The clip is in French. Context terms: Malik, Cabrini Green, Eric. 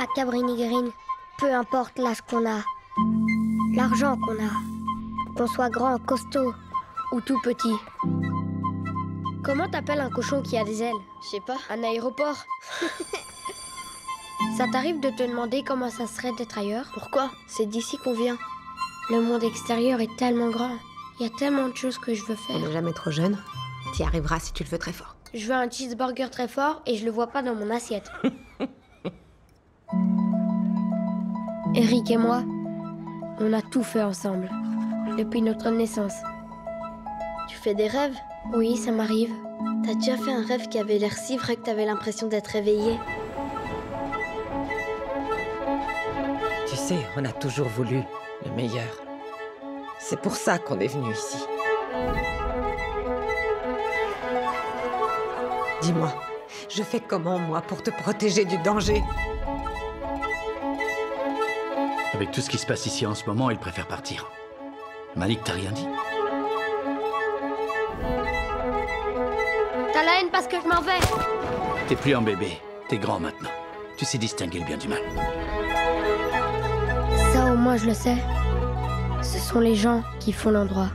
à Cabrini Green, peu importe l'âge qu'on a, l'argent qu'on a, qu'on soit grand, costaud ou tout petit. Comment t'appelles un cochon qui a des ailes? Je sais pas, un aéroport. Ça t'arrive de te demander comment ça serait d'être ailleurs? Pourquoi? C'est d'ici qu'on vient. Le monde extérieur est tellement grand. Il y a tellement de choses que je veux faire. On n'est jamais trop jeune. T'y arriveras si tu le veux très fort. Je veux un cheeseburger très fort et je le vois pas dans mon assiette. Eric et moi, on a tout fait ensemble. Depuis notre naissance. Tu fais des rêves? Oui, ça m'arrive. T'as déjà fait un rêve qui avait l'air si vrai que t'avais l'impression d'être réveillée? Tu sais, on a toujours voulu le meilleur. C'est pour ça qu'on est venu ici. Dis-moi, je fais comment, moi, pour te protéger du danger? Avec tout ce qui se passe ici en ce moment, il préfère partir. Malik, t'as rien dit? T'as la haine parce que je m'en vais. T'es plus un bébé, t'es grand maintenant. Tu sais distinguer le bien du mal. Ça, au moins, je le sais. Ce sont les gens qui font l'endroit.